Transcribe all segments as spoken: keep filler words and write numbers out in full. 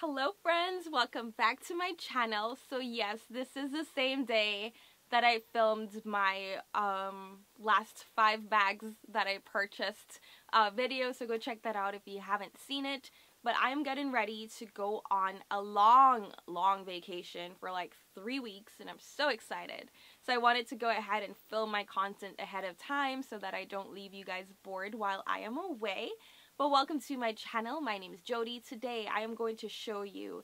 Hello friends, welcome back to my channel. So yes, this is the same day that I filmed my um, last five bags that I purchased uh, video, so go check that out if you haven't seen it. But I'm getting ready to go on a long, long vacation for like three weeks and I'm so excited. So I wanted to go ahead and film my content ahead of time so that I don't leave you guys bored while I am away. But welcome to my channel. My name is Jody. Today I am going to show you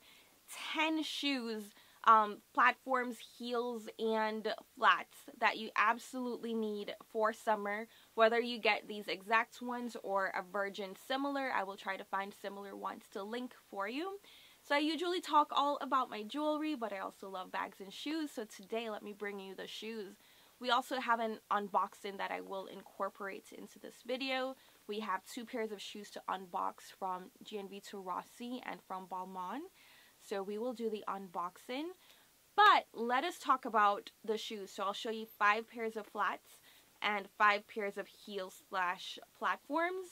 ten shoes, um, platforms, heels, and flats that you absolutely need for summer. Whether you get these exact ones or a virgin similar, I will try to find similar ones to link for you. So I usually talk all about my jewelry, but I also love bags and shoes. So today let me bring you the shoes. We also have an unboxing that I will incorporate into this video. We have two pairs of shoes to unbox from Gianvito Rossi and from Balmain. So we will do the unboxing. But let us talk about the shoes. So I'll show you five pairs of flats and five pairs of heels slash platforms.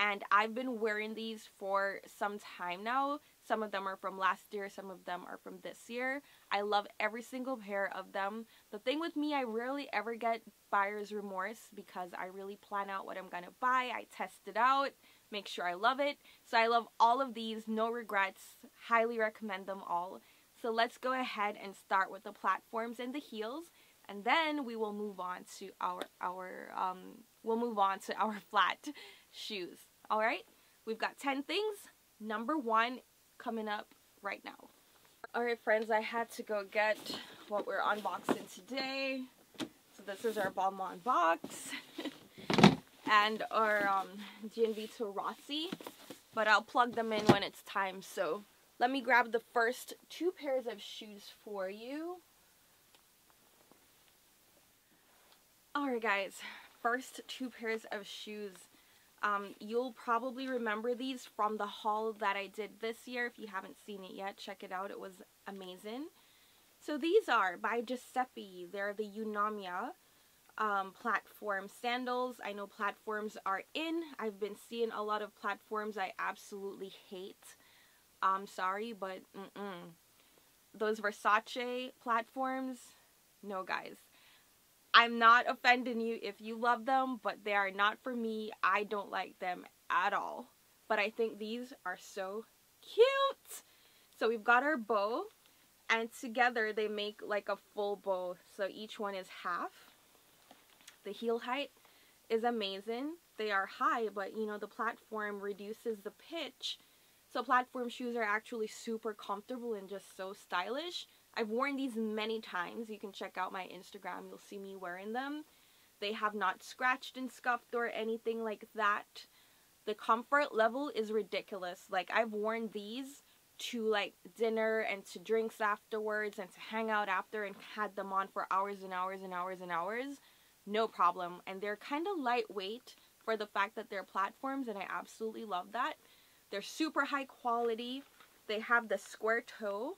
And I've been wearing these for some time now. Some of them are from last year, some of them are from this year. I love every single pair of them. The thing with me, I rarely ever get buyer's remorse because I really plan out what I'm gonna buy. I test it out, make sure I love it. So I love all of these, no regrets, highly recommend them all. So let's go ahead and start with the platforms and the heels. And then we will move on to our, our um, we'll move on to our flat shoes. All right, we've got ten things. Number one coming up right now. All right, friends, I had to go get what we're unboxing today. So this is our Balmain box and our um, Gianvito Rossi, but I'll plug them in when it's time. So let me grab the first two pairs of shoes for you. Alright guys, first two pairs of shoes. Um, you'll probably remember these from the haul that I did this year. If you haven't seen it yet, check it out. It was amazing. So these are by Giuseppe. They're the Eunomya um, platform sandals. I know platforms are in. I've been seeing a lot of platforms I absolutely hate. I'm sorry, but mm-mm. Those Versace platforms, no guys. I'm not offending you if you love them, but they are not for me. I don't like them at all. But I think these are so cute. So we've got our bow, and together they make like a full bow. So each one is half. The heel height is amazing. They are high, but you know, the platform reduces the pitch. So platform shoes are actually super comfortable and just so stylish. I've worn these many times. You can check out my Instagram. You'll see me wearing them. They have not scratched and scuffed or anything like that. The comfort level is ridiculous. Like, I've worn these to like dinner and to drinks afterwards and to hang out after and had them on for hours and hours and hours and hours. No problem. And they're kind of lightweight for the fact that they're platforms, and I absolutely love that. They're super high quality. They have the square toe.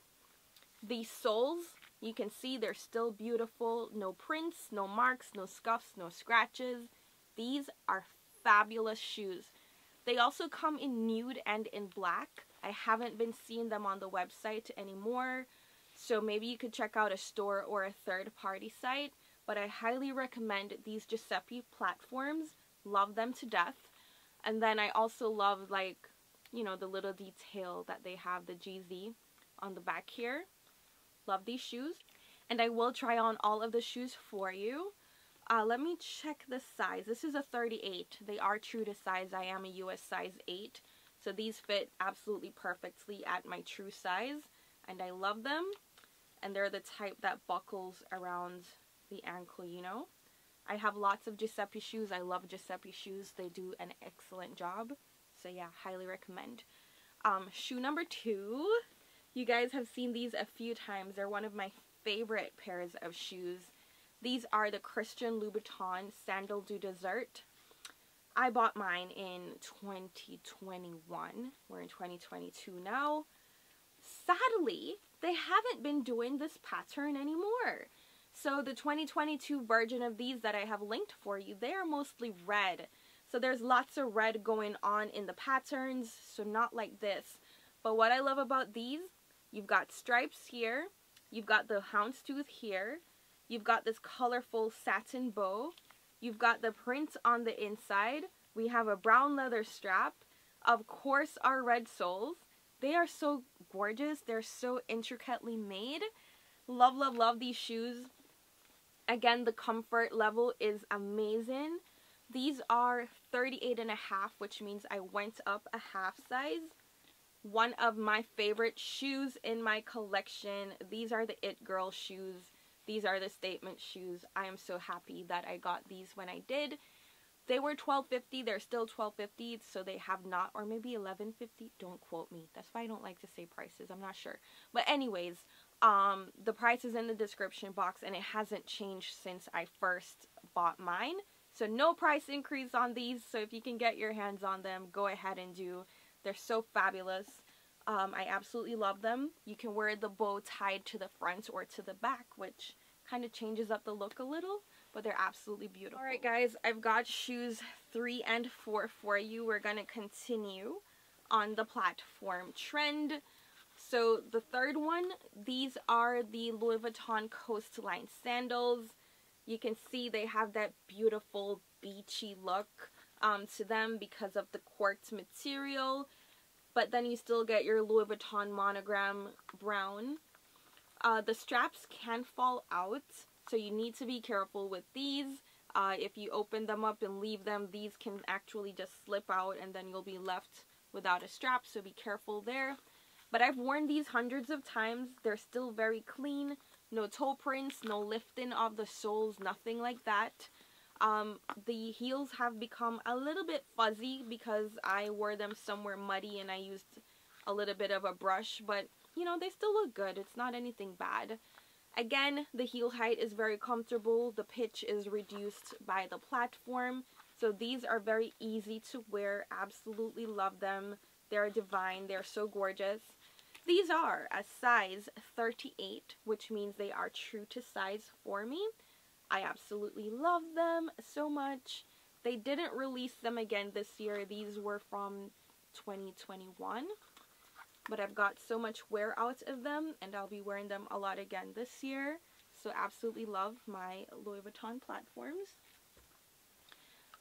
These soles, you can see they're still beautiful. No prints, no marks, no scuffs, no scratches. These are fabulous shoes. They also come in nude and in black. I haven't been seeing them on the website anymore, so maybe you could check out a store or a third party site, but I highly recommend these Giuseppe platforms. Love them to death. And then I also love, like, you know, the little detail that they have, the G Z on the back here. Love these shoes, and I will try on all of the shoes for you. Uh, let me check the size. This is a thirty-eight. They are true to size. I am a U S size eight, so these fit absolutely perfectly at my true size, and I love them. And they're the type that buckles around the ankle, you know. I have lots of Giuseppe shoes. I love Giuseppe shoes. They do an excellent job, so yeah, highly recommend. Um, shoe number two. You guys have seen these a few times. They're one of my favorite pairs of shoes. These are the Christian Louboutin Sandal du Dessert. I bought mine in twenty twenty-one. We're in twenty twenty-two now. Sadly, they haven't been doing this pattern anymore. So the twenty twenty-two version of these that I have linked for you, they are mostly red. So there's lots of red going on in the patterns, so not like this. But what I love about these, you've got stripes here, you've got the houndstooth here, you've got this colorful satin bow, you've got the prints on the inside, we have a brown leather strap, of course our red soles. They are so gorgeous, they're so intricately made. Love, love, love these shoes. Again, the comfort level is amazing. These are thirty-eight and a half, which means I went up a half size. One of my favorite shoes in my collection. These are the It Girl shoes. These are the statement shoes. I am so happy that I got these when I did. They were twelve fifty, they're still twelve fifty, so they have not, or maybe eleven fifty, don't quote me. That's why I don't like to say prices, I'm not sure. But anyways, um, the price is in the description box and it hasn't changed since I first bought mine. So no price increase on these, so if you can get your hands on them, go ahead and do. They're so fabulous. Um, I absolutely love them. You can wear the bow tied to the front or to the back, which kind of changes up the look a little, but they're absolutely beautiful. All right, guys, I've got shoes three and four for you. We're going to continue on the platform trend. So the third one, these are the Louis Vuitton Coastline sandals. You can see they have that beautiful beachy look um, to them because of the quartz material. But then you still get your Louis Vuitton monogram brown. Uh, the straps can fall out, so you need to be careful with these. Uh, if you open them up and leave them, these can actually just slip out and then you'll be left without a strap, so be careful there. But I've worn these hundreds of times. They're still very clean. No toe prints, no lifting of the soles, nothing like that. Um, the heels have become a little bit fuzzy because I wore them somewhere muddy and I used a little bit of a brush, but you know, they still look good. It's not anything bad. Again, the heel height is very comfortable. The pitch is reduced by the platform. So these are very easy to wear. Absolutely love them. They're divine. They're so gorgeous. These are a size thirty-eight, which means they are true to size for me. I absolutely love them so much. They didn't release them again this year. These were from twenty twenty-one, but I've got so much wear out of them and I'll be wearing them a lot again this year. So absolutely love my Louis Vuitton platforms.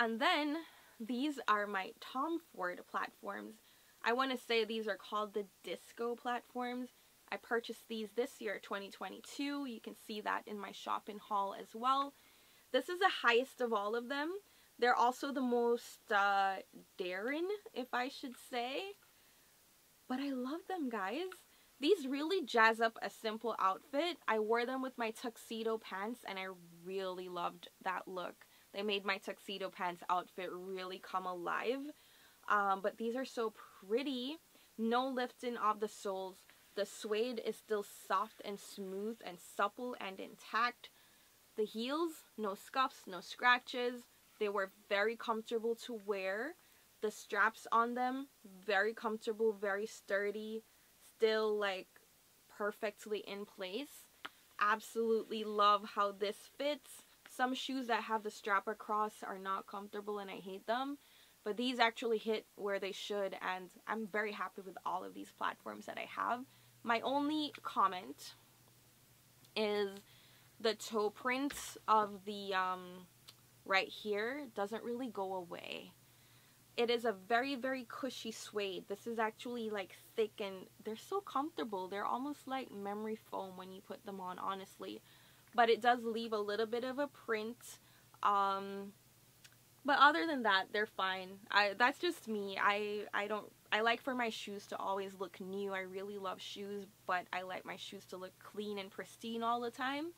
And then these are my Tom Ford platforms. I want to say these are called the Disco platforms. I purchased these this year, twenty twenty-two. You can see that in my shopping haul as well. This is the highest of all of them. They're also the most uh, daring, if I should say. But I love them, guys. These really jazz up a simple outfit. I wore them with my tuxedo pants and I really loved that look. They made my tuxedo pants outfit really come alive. Um, but these are so pretty. No lifting of the soles. The suede is still soft and smooth and supple and intact. The heels, no scuffs, no scratches. They were very comfortable to wear. The straps on them, very comfortable, very sturdy, still like perfectly in place. Absolutely love how this fits. Some shoes that have the strap across are not comfortable and I hate them. But these actually hit where they should and I'm very happy with all of these platforms that I have. My only comment is the toe print of the um, right here doesn't really go away. It is a very, very cushy suede. This is actually like thick and they're so comfortable. They're almost like memory foam when you put them on, honestly. But it does leave a little bit of a print. Um... But other than that, they're fine. I, that's just me. I, I don't, I like for my shoes to always look new. I really love shoes, but I like my shoes to look clean and pristine all the time.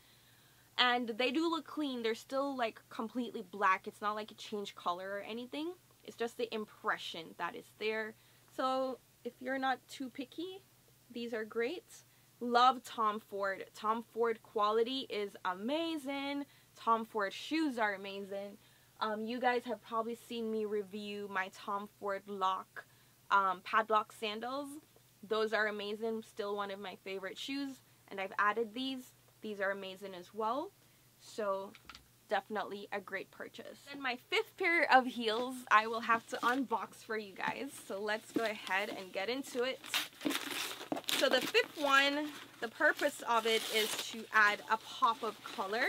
And they do look clean. They're still like completely black. It's not like it changed color or anything. It's just the impression that is there. So if you're not too picky, these are great. Love Tom Ford. Tom Ford quality is amazing. Tom Ford shoes are amazing. Um, you guys have probably seen me review my Tom Ford lock um, padlock sandals. Those are amazing. Still one of my favorite shoes. And I've added these. These are amazing as well. So definitely a great purchase. And my fifth pair of heels I will have to unbox for you guys, so let's go ahead and get into it. So the fifth one, the purpose of it is to add a pop of color.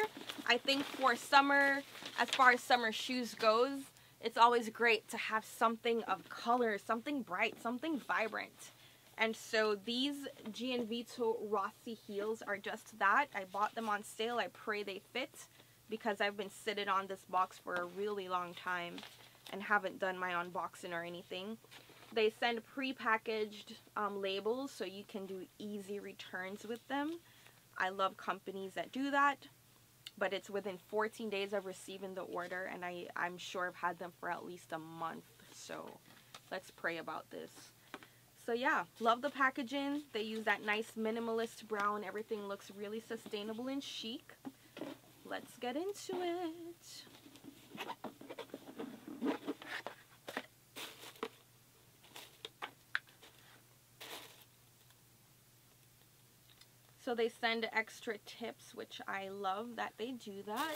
I think for summer, as far as summer shoes goes, it's always great to have something of color, something bright, something vibrant. And so these Gianvito Rossi heels are just that. I bought them on sale. I pray they fit because I've been sitting on this box for a really long time and haven't done my unboxing or anything. They send pre-packaged um, labels so you can do easy returns with them. I love companies that do that, but it's within fourteen days of receiving the order, and I, I'm sure I've had them for at least a month. So let's pray about this. So yeah, love the packaging. They use that nice minimalist brown. Everything looks really sustainable and chic. Let's get into it. So they send extra tips, which I love that they do that.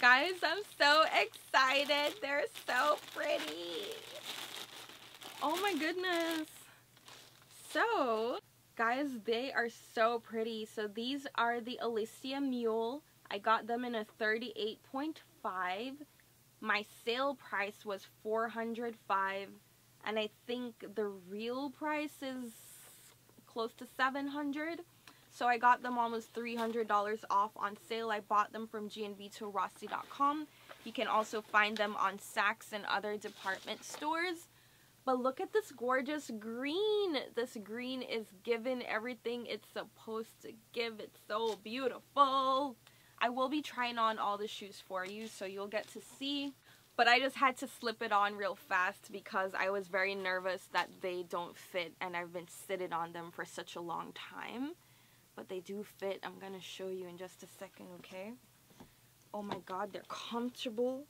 Guys, I'm so excited. They're so pretty. Oh my goodness. So, guys, they are so pretty. So these are the Alicia Mule. I got them in a thirty-eight point five. My sale price was four hundred five dollars, and I think the real price is close to seven hundred dollars. So I got them almost three hundred dollars off on sale. I bought them from Gianvito Rossi dot com. You can also find them on Saks and other department stores. But look at this gorgeous green. This green is giving everything it's supposed to give. It's so beautiful. I will be trying on all the shoes for you, so you'll get to see. But I just had to slip it on real fast because I was very nervous that they don't fit, and I've been sitting on them for such a long time. But they do fit. I'm gonna show you in just a second, okay? Oh my god, they're comfortable.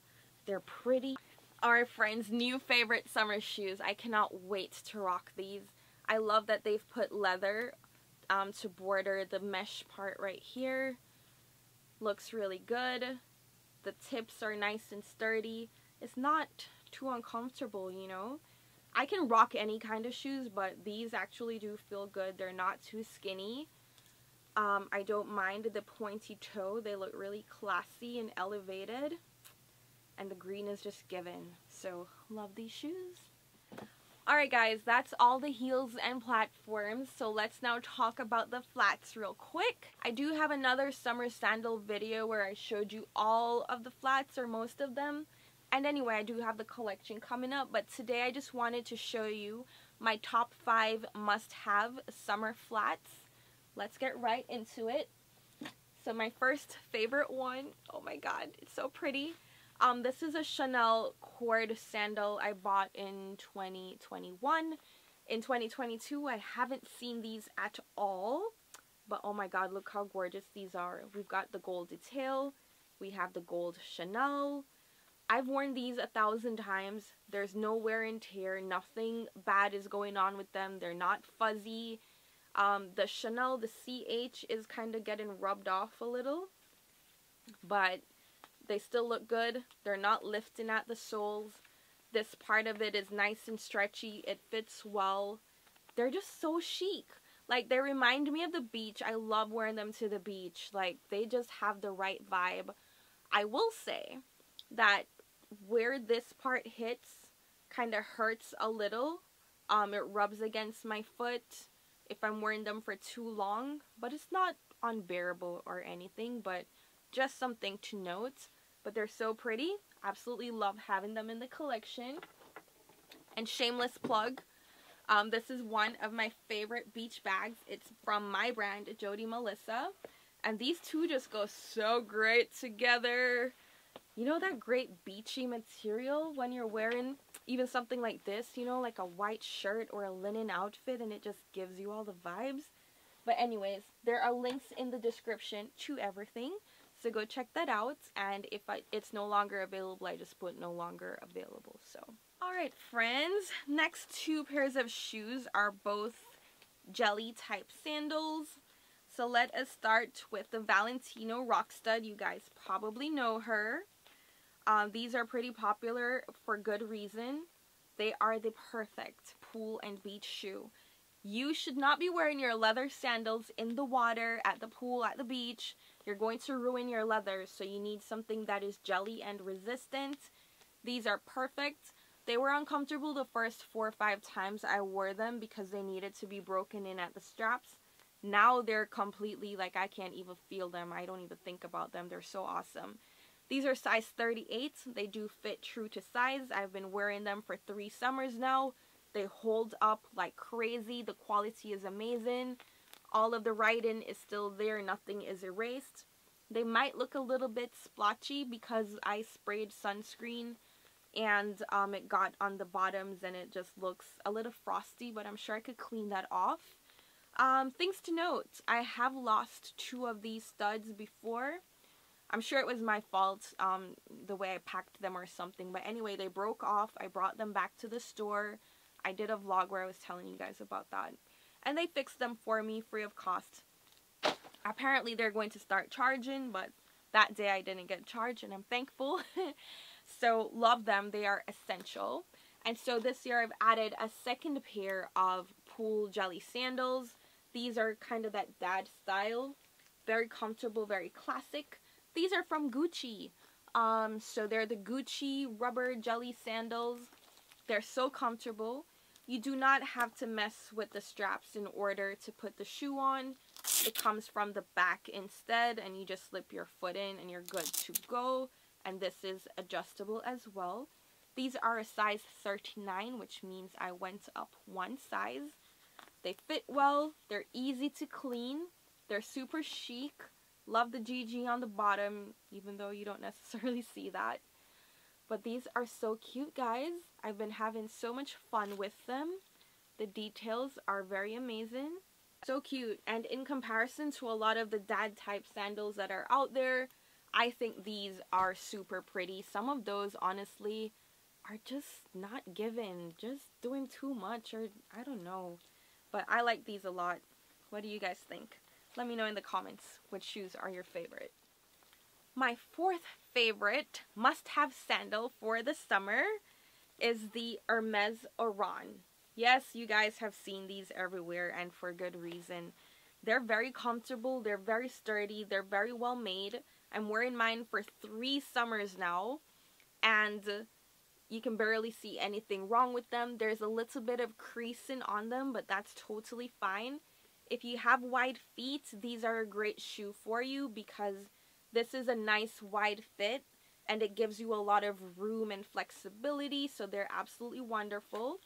They're pretty. Our friends' new favorite summer shoes. I cannot wait to rock these. I love that they've put leather um, to border the mesh part right here. Looks really good. The tips are nice and sturdy. It's not too uncomfortable, you know? I can rock any kind of shoes, but these actually do feel good. They're not too skinny. Um, I don't mind the pointy toe. They look really classy and elevated. And the green is just given. So, love these shoes. Alright guys, that's all the heels and platforms. So let's now talk about the flats real quick. I do have another summer sandal video where I showed you all of the flats or most of them. And anyway, I do have the collection coming up. But today I just wanted to show you my top five must-have summer flats. Let's get right into it. So my first favorite one, oh my god, it's so pretty. Um, this is a Chanel cord sandal I bought in twenty twenty-one. In twenty twenty-two, I haven't seen these at all. But oh my god, look how gorgeous these are. We've got the gold detail. We have the gold Chanel. I've worn these a thousand times. There's no wear and tear. Nothing bad is going on with them. They're not fuzzy. Um, the Chanel, the C H is kind of getting rubbed off a little, but they still look good. They're not lifting at the soles. This part of it is nice and stretchy. It fits well. They're just so chic. Like, they remind me of the beach. I love wearing them to the beach. Like, they just have the right vibe. I will say that where this part hits kind of hurts a little. Um, it rubs against my foot if I'm wearing them for too long, but it's not unbearable or anything, but just something to note. But they're so pretty. Absolutely love having them in the collection. And shameless plug, um, this is one of my favorite beach bags. It's from my brand, Jody Melissa, and these two just go so great together. You know, that great beachy material when you're wearing even something like this, you know, like a white shirt or a linen outfit, and it just gives you all the vibes. But anyways, there are links in the description to everything. So go check that out, and if I, it's no longer available, I just put no longer available. So alright friends, next two pairs of shoes are both jelly type sandals. So let us start with the Valentino Rockstud. You guys probably know her. Um, these are pretty popular for good reason. They are the perfect pool and beach shoe. You should not be wearing your leather sandals in the water, at the pool, at the beach. You're going to ruin your leather, so you need something that is jelly and resistant. These are perfect. They were uncomfortable the first four or five times I wore them because they needed to be broken in at the straps. Now they're completely, like, I can't even feel them. I don't even think about them. They're so awesome. These are size thirty-eight. They do fit true to size. I've been wearing them for three summers now. They hold up like crazy. The quality is amazing. All of the writing is still there. Nothing is erased. They might look a little bit splotchy because I sprayed sunscreen and um, it got on the bottoms and it just looks a little frosty, but I'm sure I could clean that off. Um, things to note, I have lost two of these studs before. I'm sure it was my fault, um, the way I packed them or something. But anyway, they broke off. I brought them back to the store. I did a vlog where I was telling you guys about that. And they fixed them for me free of cost. Apparently, they're going to start charging, but that day I didn't get charged and I'm thankful. So, love them. They are essential. And so this year I've added a second pair of pool jelly sandals. These are kind of that dad style, very comfortable, very classic. These are from Gucci. Um, so they're the Gucci rubber jelly sandals. They're so comfortable. You do not have to mess with the straps in order to put the shoe on. It comes from the back instead, and you just slip your foot in and you're good to go. And this is adjustable as well. These are a size thirty-nine, which means I went up one size. They fit well. They're easy to clean. They're super chic. Love the G G on the bottom, even though you don't necessarily see that. But these are so cute, guys. I've been having so much fun with them. The details are very amazing. So cute. And in comparison to a lot of the dad type sandals that are out there, I think these are super pretty. Some of those, honestly, are just not given, just doing too much, or I don't know, but I like these a lot. What do you guys think? Let me know in the comments which shoes are your favorite. My fourth favorite must-have sandal for the summer is the Hermès Oran. Yes, you guys have seen these everywhere and for good reason. They're very comfortable, they're very sturdy, they're very well made. I'm wearing mine for three summers now, and you can barely see anything wrong with them. There's a little bit of creasing on them, but that's totally fine. If you have wide feet, these are a great shoe for you because this is a nice wide fit and it gives you a lot of room and flexibility, so they're absolutely wonderful.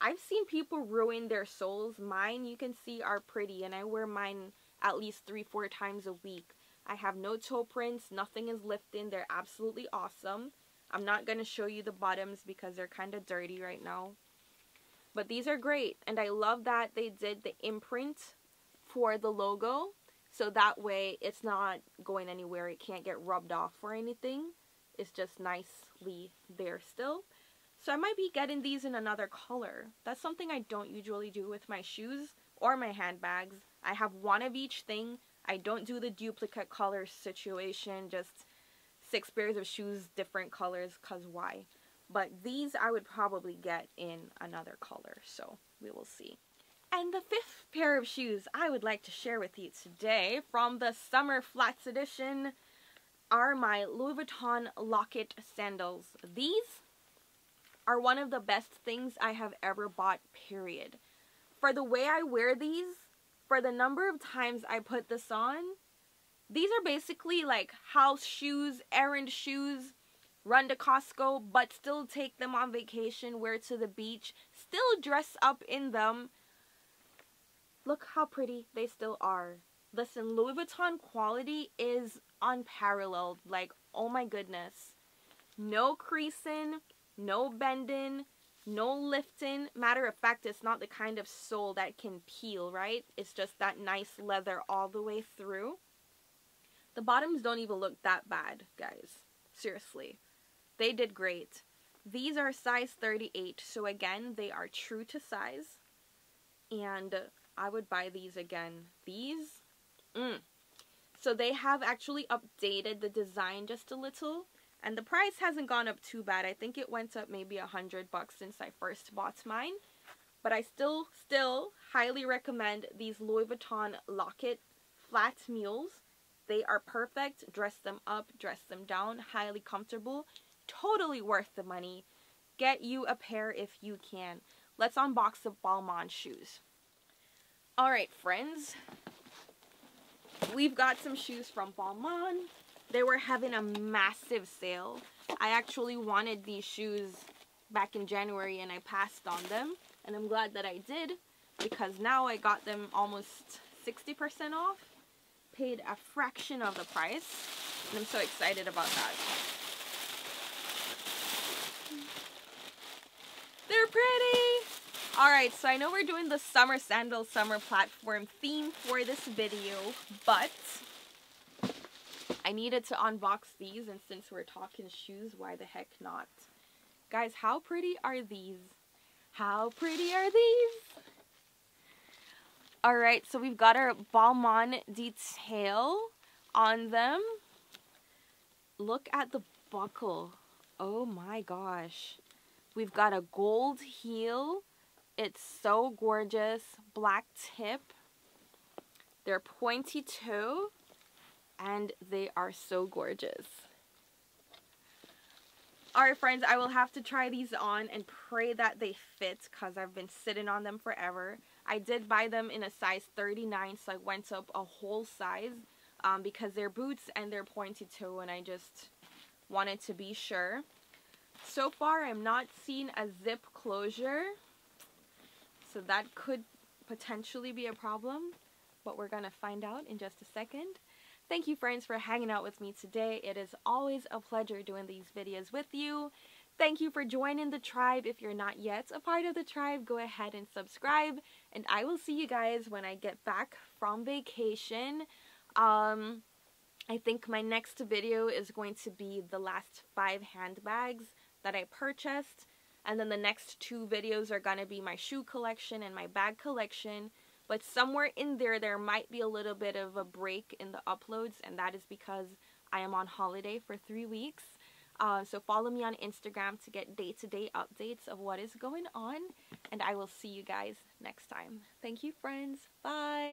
I've seen people ruin their soles. Mine, you can see, are pretty, and I wear mine at least three, four times a week. I have no toe prints, nothing is lifting, they're absolutely awesome. I'm not going to show you the bottoms because they're kind of dirty right now. But these are great, and I love that they did the imprint for the logo. So that way it's not going anywhere, it can't get rubbed off or anything. It's just nicely there still. So I might be getting these in another color. That's something I don't usually do with my shoes or my handbags. I have one of each thing. I don't do the duplicate color situation, just six pairs of shoes, different colors, because why? But these I would probably get in another color, so we will see. And the fifth pair of shoes I would like to share with you today from the Summer Flats edition are my Louis Vuitton Lockit sandals. These are one of the best things I have ever bought, period. For the way I wear these, for the number of times I put this on, these are basically like house shoes, errand shoes, run to Costco, but still take them on vacation, wear to the beach, still dress up in them. Look how pretty they still are. Listen, Louis Vuitton quality is unparalleled. Like, oh my goodness. No creasing, no bending, no lifting. Matter of fact, it's not the kind of sole that can peel, right? It's just that nice leather all the way through. The bottoms don't even look that bad, guys. Seriously. They did great. These are size thirty-eight, so again, they are true to size. And I would buy these again. These? Mm. So they have actually updated the design just a little. And the price hasn't gone up too bad. I think it went up maybe a hundred bucks since I first bought mine. But I still, still highly recommend these Louis Vuitton Lockit flat mules. They are perfect. Dress them up, dress them down. Highly comfortable. Totally worth the money. Get you a pair if you can. Let's unbox the Balmain shoes. Alright, friends. We've got some shoes from Balmain. They were having a massive sale. I actually wanted these shoes back in January and I passed on them. And I'm glad that I did, because now I got them almost sixty percent off, paid a fraction of the price, and I'm so excited about that. They're pretty! Alright, so I know we're doing the summer sandal, summer platform theme for this video, but I needed to unbox these, and since we're talking shoes, why the heck not? Guys, how pretty are these? How pretty are these? Alright, so we've got our Balmain detail on them. Look at the buckle. Oh my gosh. We've got a gold heel. It's so gorgeous. Black tip. They're pointy toe. And they are so gorgeous. Alright friends, I will have to try these on and pray that they fit, because I've been sitting on them forever. I did buy them in a size thirty-nine, so I went up a whole size um, because they're boots and they're pointy toe, and I just wanted to be sure. So far, I'm not seeing a zip closure, so that could potentially be a problem, but we're going to find out in just a second. Thank you, friends, for hanging out with me today. It is always a pleasure doing these videos with you. Thank you for joining the tribe. If you're not yet a part of the tribe, go ahead and subscribe. And I will see you guys when I get back from vacation. Um, I think my next video is going to be the last five handbags that I purchased. And then the next two videos are going to be my shoe collection and my bag collection. But somewhere in there, there might be a little bit of a break in the uploads, and that is because I am on holiday for three weeks. Uh, so follow me on Instagram to get day-to-day updates of what is going on, and I will see you guys next time. Thank you, friends. Bye!